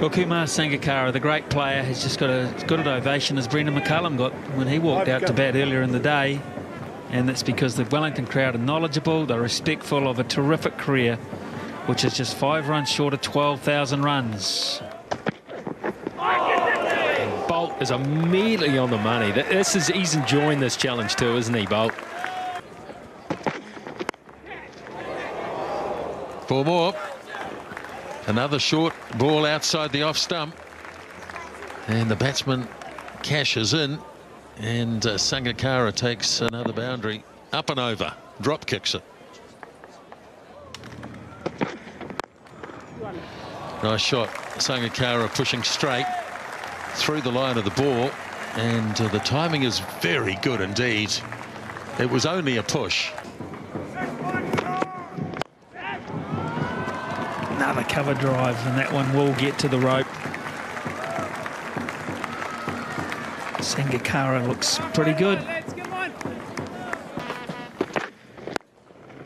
Well, Kumar Sangakkara, the great player, has just got as good an ovation as Brendon McCullum got when he walked out to bat earlier in the day. And that's because the Wellington crowd are knowledgeable, they're respectful of a terrific career, which is just 5 runs short of 12,000 runs. Oh. Boult is immediately on the money. This is, he's enjoying this challenge too, isn't he, Boult? 4 more. Another short ball outside the off stump. And the batsman cashes in. And Sangakkara takes another boundary. Up and over. Drop kicks it. Nice shot. Sangakkara pushing straight through the line of the ball. And the timing is very good indeed. It was only a push. Another cover drive, and that one will get to the rope. Sangakkara looks pretty good.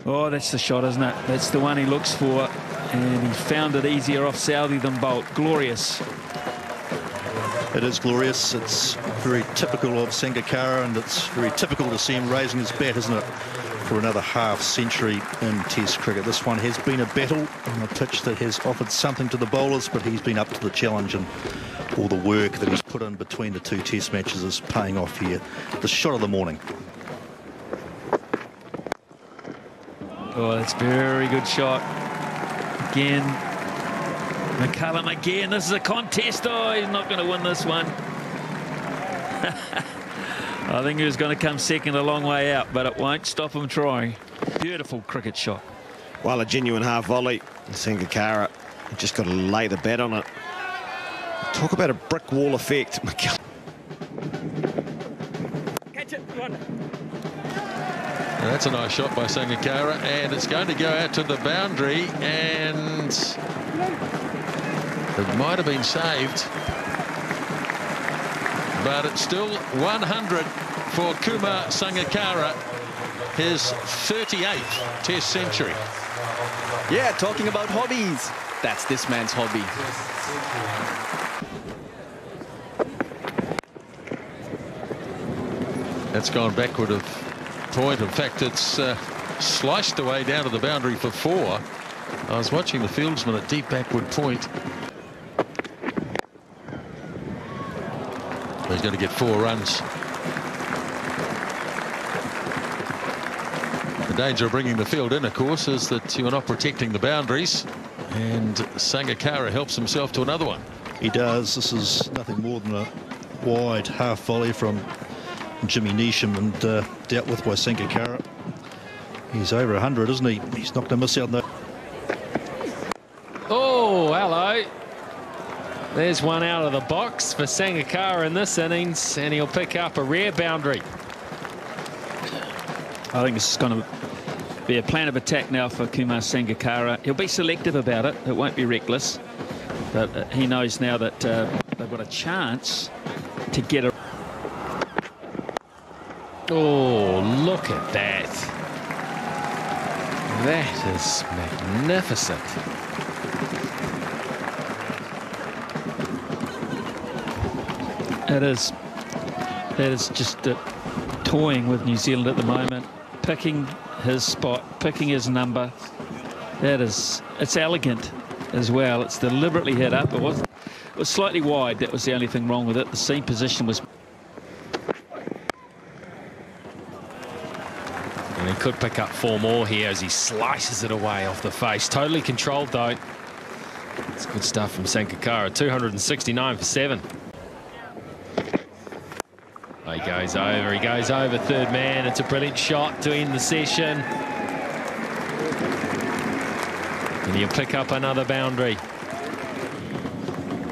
Oh, that's the shot, isn't it? That's the one he looks for, and he found it easier off Southee than Boult. Glorious. It is glorious. It's very typical of Sangakkara, and it's very typical to see him raising his bat, isn't it? For another half-century in Test cricket. This one has been a battle on a pitch that has offered something to the bowlers, but he's been up to the challenge, and all the work that he's put in between the 2 Test matches is paying off here. The shot of the morning. Oh, that's a very good shot. Again, McCullum again. This is a contest. Oh, he's not going to win this one. I think he was going to come second a long way out, but it won't stop him trying. Beautiful cricket shot. Well, a genuine half volley. Sangakkara just got to lay the bat on it. Talk about a brick wall effect. Catch it. That's a nice shot by Sangakkara, and it's going to go out to the boundary, and it might have been saved. But it's still 100 for Kumar Sangakkara, his 38th Test century. Yeah, talking about hobbies. That's this man's hobby. That's gone backward of point. In fact, it's sliced away down to the boundary for 4. I was watching the fieldsman at deep backward point. He's going to get 4 runs. The danger of bringing the field in, of course, is that you're not protecting the boundaries. And Sangakkara helps himself to another one. He does. This is nothing more than a wide half volley from Jimmy Neesham, and dealt with by Sangakkara. He's over 100, isn't he? He's not going to miss out on that. Oh, hello. There's one out of the box for Sangakkara in this innings, and he'll pick up a rare boundary. I think this is going to be a plan of attack now for Kumar Sangakkara. He'll be selective about it. It won't be reckless. But he knows now that they've got a chance to get a... Oh, look at that. That is magnificent. That is just toying with New Zealand at the moment, picking his spot, picking his number. It's elegant as well. It's deliberately hit up. It was slightly wide. That was the only thing wrong with it. The seam position was. And he could pick up 4 more here as he slices it away off the face. Totally controlled though. It's good stuff from Sangakkara. 269 for 7. He goes over, 3rd man. It's a brilliant shot to end the session. And he'll pick up another boundary.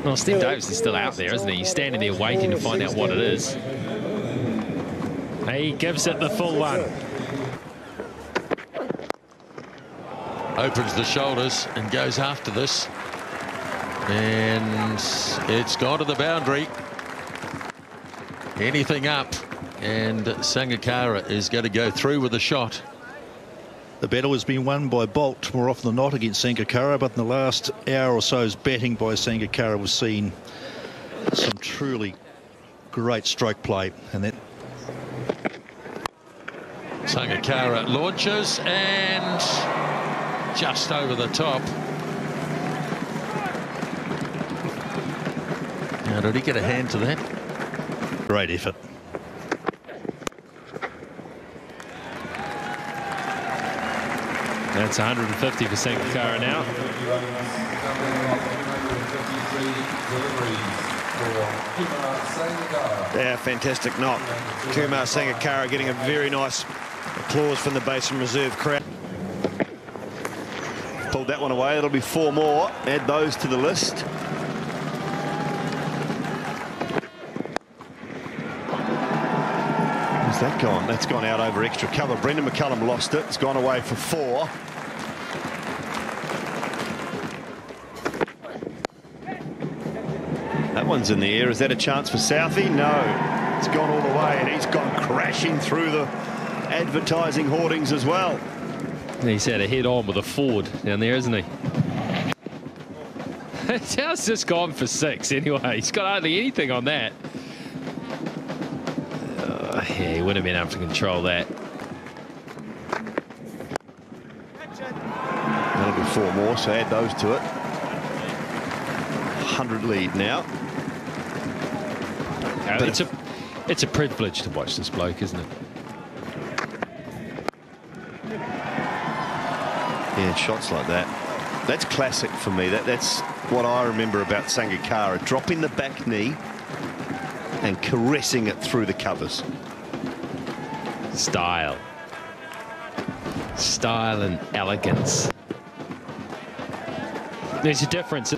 Well, Steve Davis is still out there, isn't he? He's standing there waiting to find out what it is. He gives it the full one. Opens the shoulders and goes after this. And it's gone to the boundary. Anything up, and Sangakkara is going to go through with a shot. The battle has been won by Boult more often than not against Sangakkara, but in the last hour or so's batting by Sangakkara was seen some truly great stroke play. And that Sangakkara launches and just over the top. Now, did he get a hand to that? Great effort. That's 150 for Sangakkara now. Yeah, fantastic knock. Kumar Sangakkara getting a very nice applause from the Basin Reserve crowd. Pulled that one away. That'll be four more. Add those to the list. Where's that gone? That's gone out over extra cover. Brendon McCullum lost it. It's gone away for four. That one's in the air. Is that a chance for Southee? No. It's gone all the way, and he's gone crashing through the advertising hoardings as well. He's had a head-on with a Ford down there, isn't he? How's this gone for six anyway? He's got hardly anything on that. Yeah, he wouldn't have been able to control that. That'll be four more, so add those to it. 100 lead now. But it's a privilege to watch this bloke, isn't it? Yeah, shots like that. That's classic for me. That's what I remember about Sangakkara. Dropping the back knee and caressing it through the covers. Style. Style and elegance. There's a difference.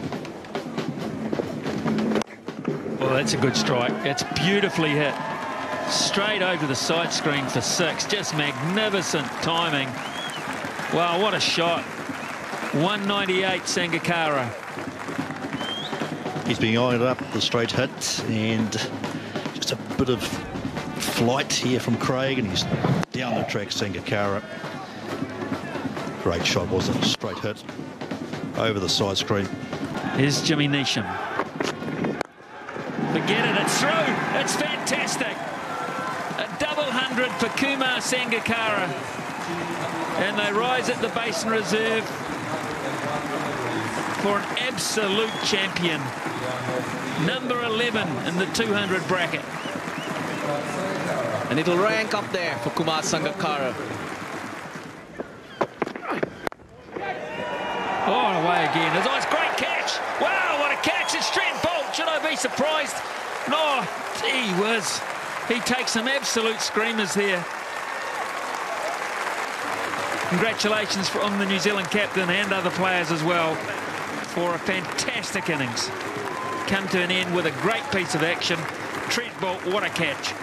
Well, that's a good strike. It's beautifully hit. Straight over the side screen for six. Just magnificent timing. Wow, what a shot. 198, Sangakkara. He's been eyeing up the straight hit, and just a bit of flight here from Craig, and he's down the track, Sangakkara. Great shot, wasn't it? Straight hit over the side screen. Here's Jimmy Neesham. Forget it, it's through. It's fantastic. A double 100 for Kumar Sangakkara. And they rise at the Basin Reserve for an absolute champion. Number 11 in the 200 bracket. And it'll rank up there for Kumar Sangakkara. Oh, away again. It's a great catch. Wow, what a catch. It's Trent Boult. Should I be surprised? No, gee whiz. He takes some absolute screamers there. Congratulations from the New Zealand captain and other players as well for a fantastic innings. Come to an end with a great piece of action. Trent Boult, what a catch.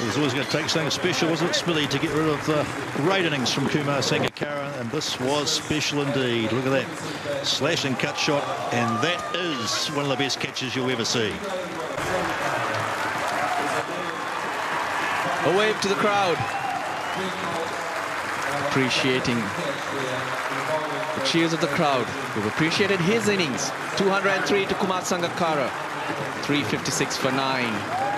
It was always going to take something special, wasn't it, Smithy, to get rid of the great innings from Kumar Sangakkara, and this was special indeed. Look at that. Slash and cut shot, and that is one of the best catches you'll ever see. A wave to the crowd. Appreciating the cheers of the crowd. We've appreciated his innings. 203 to Kumar Sangakkara. 356 for 9.